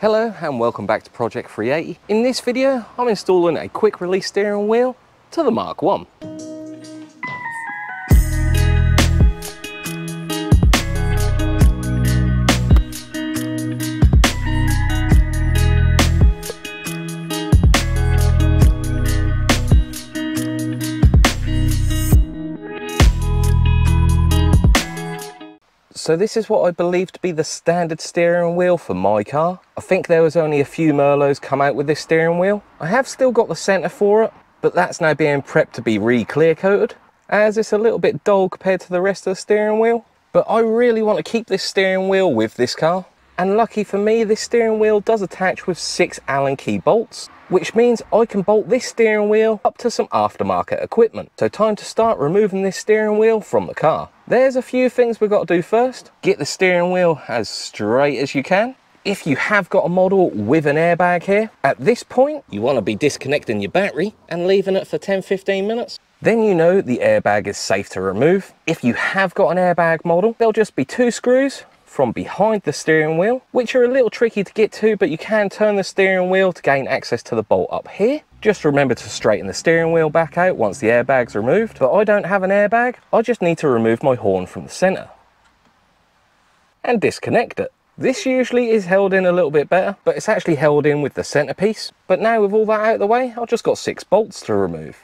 Hello and welcome back to Project 380. In this video, I'm installing a quick release steering wheel to the Mark 1. So this is what I believe to be the standard steering wheel for my car. I think there was only a few Merlots come out with this steering wheel. I have still got the centre for it, but that's now being prepped to be re-clear coated, as it's a little bit dull compared to the rest of the steering wheel. But I really want to keep this steering wheel with this car. And lucky for me, this steering wheel does attach with 6 Allen key bolts, which means I can bolt this steering wheel up to some aftermarket equipment. So time to start removing this steering wheel from the car. There's a few things we've got to do first. Get the steering wheel as straight as you can. If you have got a model with an airbag here, at this point, you want to be disconnecting your battery and leaving it for 10-15 minutes. Then you know the airbag is safe to remove. If you have got an airbag model, there'll just be 2 screws from behind the steering wheel, which are a little tricky to get to, but you can turn the steering wheel to gain access to the bolt up here. Just remember to straighten the steering wheel back out once the airbag's removed, but I don't have an airbag. I just need to remove my horn from the center and disconnect it. This usually is held in a little bit better, but it's actually held in with the centerpiece. But now with all that out of the way, I've just got 6 bolts to remove.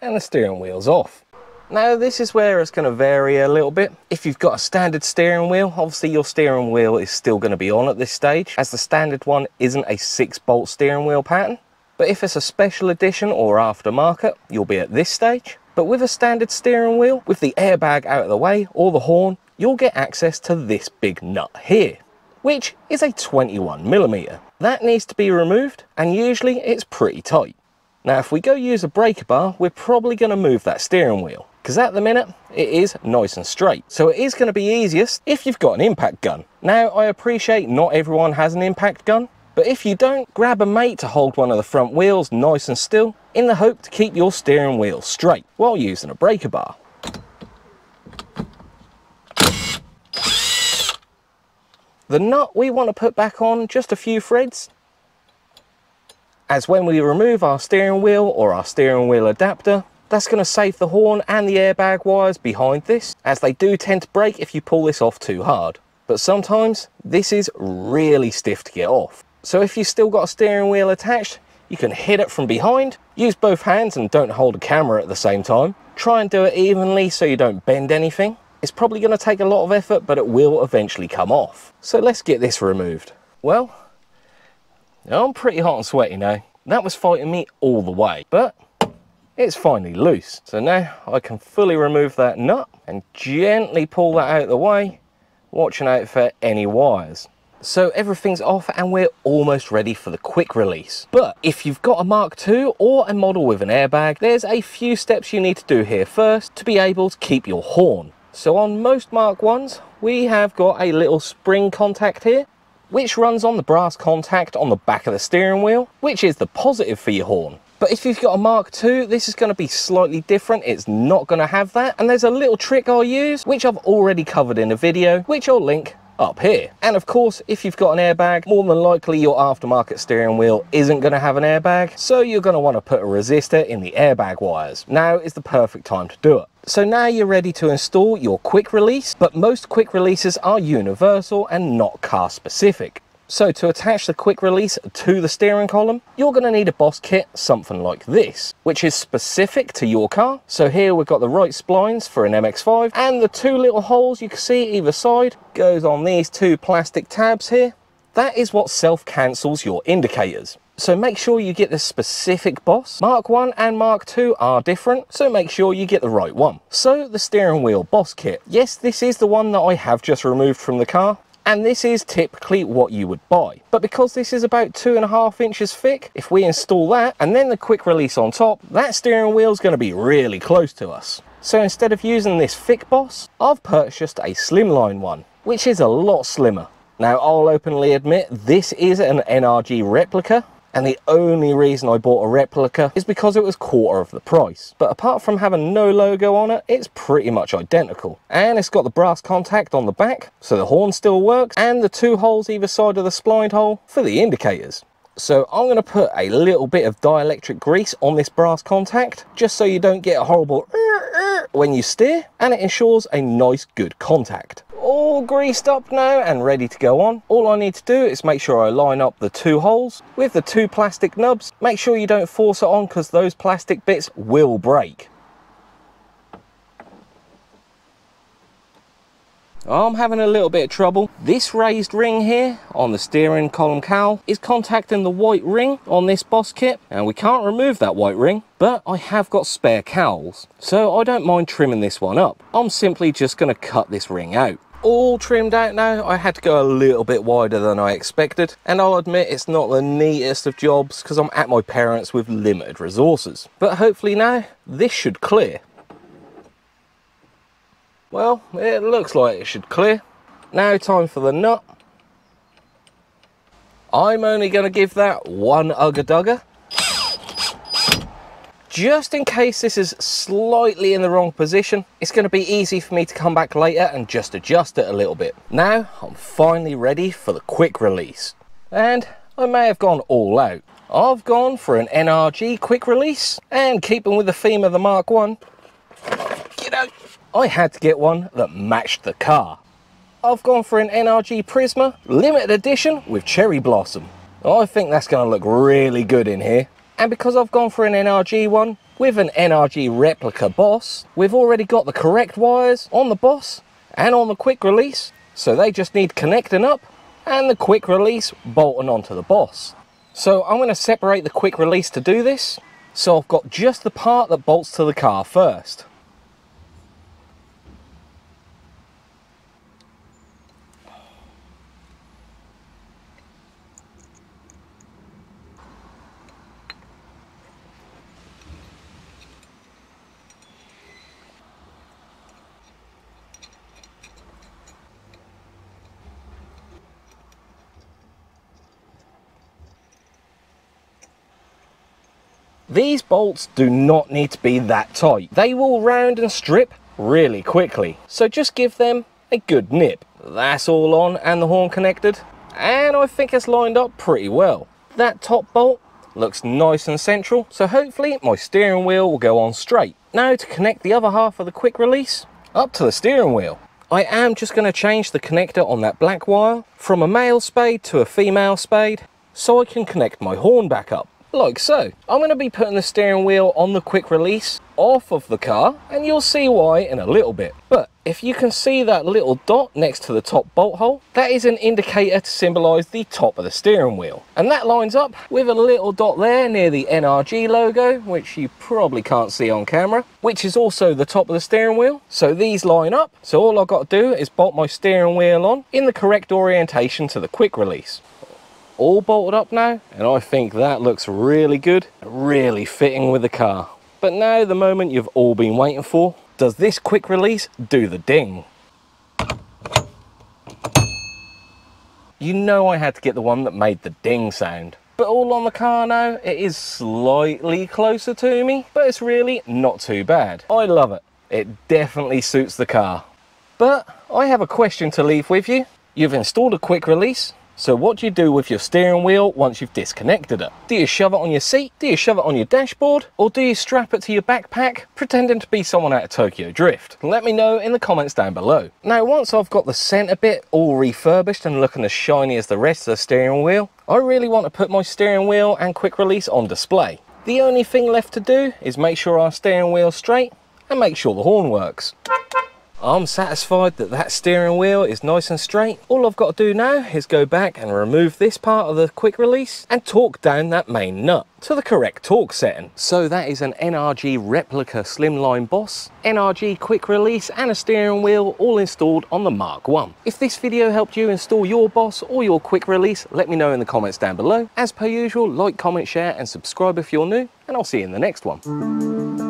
And the steering wheel's off. Now this is where it's going to vary a little bit. If you've got a standard steering wheel, obviously your steering wheel is still going to be on at this stage, as the standard one isn't a 6-bolt steering wheel pattern. But if it's a special edition or aftermarket, you'll be at this stage. But with a standard steering wheel, with the airbag out of the way or the horn, you'll get access to this big nut here, which is a 21mm. That needs to be removed, and usually it's pretty tight. Now if we go use a breaker bar, we're probably going to move that steering wheel, because at the minute it is nice and straight. So it is going to be easiest if you've got an impact gun. Now I appreciate not everyone has an impact gun, but if you don't, grab a mate to hold one of the front wheels nice and still in the hope to keep your steering wheel straight while using a breaker bar. The nut we want to put back on just a few threads, as when we remove our steering wheel or our steering wheel adapter, that's going to save the horn and the airbag wires behind this, as they do tend to break if you pull this off too hard. But sometimes this is really stiff to get off. So if you've still got a steering wheel attached, you can hit it from behind, use both hands and don't hold a camera at the same time. Try and do it evenly so you don't bend anything. It's probably going to take a lot of effort, but it will eventually come off. So let's get this removed. Well, I'm pretty hot and sweaty now. That was fighting me all the way, but it's finally loose. So now I can fully remove that nut and gently pull that out of the way, watching out for any wires. So everything's off and we're almost ready for the quick release. But if you've got a Mark 2 or a model with an airbag, there's a few steps you need to do here first to be able to keep your horn. So on most Mark 1s, we have got a little spring contact here, which runs on the brass contact on the back of the steering wheel, which is the positive for your horn. But if you've got a Mark 2, this is going to be slightly different. It's not going to have that. And there's a little trick I use, which I've already covered in a video, which I'll link up here. And of course, if you've got an airbag, more than likely your aftermarket steering wheel isn't going to have an airbag, so you're going to want to put a resistor in the airbag wires. Now is the perfect time to do it. So now you're ready to install your quick release, but most quick releases are universal and not car specific. So to attach the quick release to the steering column, you're going to need a boss kit, something like this, which is specific to your car. So here we've got the right splines for an MX-5, and the 2 little holes you can see either side goes on these 2 plastic tabs here. That is what self-cancels your indicators. So make sure you get the specific boss. Mark 1 and Mark 2 are different, so make sure you get the right one. So the steering wheel boss kit. Yes, this is the one that I have just removed from the car, and this is typically what you would buy. But because this is about 2.5 inches thick, if we install that and then the quick release on top, that steering wheel is going to be really close to us. So instead of using this thick boss, I've purchased a slimline one, which is a lot slimmer. Now I'll openly admit this is an NRG replica, And the only reason I bought a replica is because it was quarter of the price. But apart from having no logo on it, it's pretty much identical. And it's got the brass contact on the back, so the horn still works, and the two holes either side of the spline hole for the indicators. So I'm going to put a little bit of dielectric grease on this brass contact, just so you don't get a horrible when you steer, and it ensures a nice good contact. All greased up now and ready to go on. All I need to do is make sure I line up the two holes with the two plastic nubs. Make sure you don't force it on because those plastic bits will break. I'm having a little bit of trouble. This raised ring here on the steering column cowl is contacting the white ring on this boss kit, and we can't remove that white ring, but I have got spare cowls, so I don't mind trimming this one up. I'm simply just going to cut this ring out. All trimmed out now. I had to go a little bit wider than I expected, and I'll admit it's not the neatest of jobs because I'm at my parents with limited resources, but hopefully now this should clear. Well, it looks like it should clear. Now time for the nut. I'm only going to give that one ugga-dugga. Just in case this is slightly in the wrong position, it's going to be easy for me to come back later and just adjust it a little bit. Now I'm finally ready for the quick release. And I may have gone all out. I've gone for an NRG quick release, and keeping with the theme of the Mark 1, get out. I had to get one that matched the car. I've gone for an NRG Prisma, limited edition with cherry blossom. I think that's going to look really good in here. And because I've gone for an NRG one with an NRG replica boss, we've already got the correct wires on the boss and on the quick release. So they just need connecting up and the quick release bolting onto the boss. So I'm going to separate the quick release to do this. So I've got just the part that bolts to the car first. These bolts do not need to be that tight. They will round and strip really quickly. So just give them a good nip. That's all on and the horn connected. And I think it's lined up pretty well. That top bolt looks nice and central. So hopefully my steering wheel will go on straight. Now to connect the other half of the quick release up to the steering wheel. I am just going to change the connector on that black wire from a male spade to a female spade so I can connect my horn back up. Like so. I'm going to be putting the steering wheel on the quick release off of the car, and you'll see why in a little bit. But if you can see that little dot next to the top bolt hole, that is an indicator to symbolize the top of the steering wheel. And that lines up with a little dot there near the NRG logo, which you probably can't see on camera, which is also the top of the steering wheel. So these line up. So all I've got to do is bolt my steering wheel on in the correct orientation to the quick release. All bolted up now, and I think that looks really good, really fitting with the car. But now the moment you've all been waiting for. Does this quick release do the ding? You know I had to get the one that made the ding sound. But all on the car now, it is slightly closer to me, but it's really not too bad. I love it. It definitely suits the car. But I have a question to leave with you. You've installed a quick release. So what do you do with your steering wheel once you've disconnected it? Do you shove it on your seat? Do you shove it on your dashboard? Or do you strap it to your backpack, pretending to be someone out of Tokyo Drift? Let me know in the comments down below. Now, once I've got the centre bit all refurbished and looking as shiny as the rest of the steering wheel, I really want to put my steering wheel and quick release on display. The only thing left to do is make sure our steering wheel's straight and make sure the horn works. I'm satisfied that that steering wheel is nice and straight. All I've got to do now is go back and remove this part of the quick release and torque down that main nut to the correct torque setting. So that is an NRG replica slimline boss, NRG quick release and a steering wheel all installed on the Mark 1. If this video helped you install your boss or your quick release, let me know in the comments down below. As per usual, like, comment, share and subscribe if you're new, and I'll see you in the next one.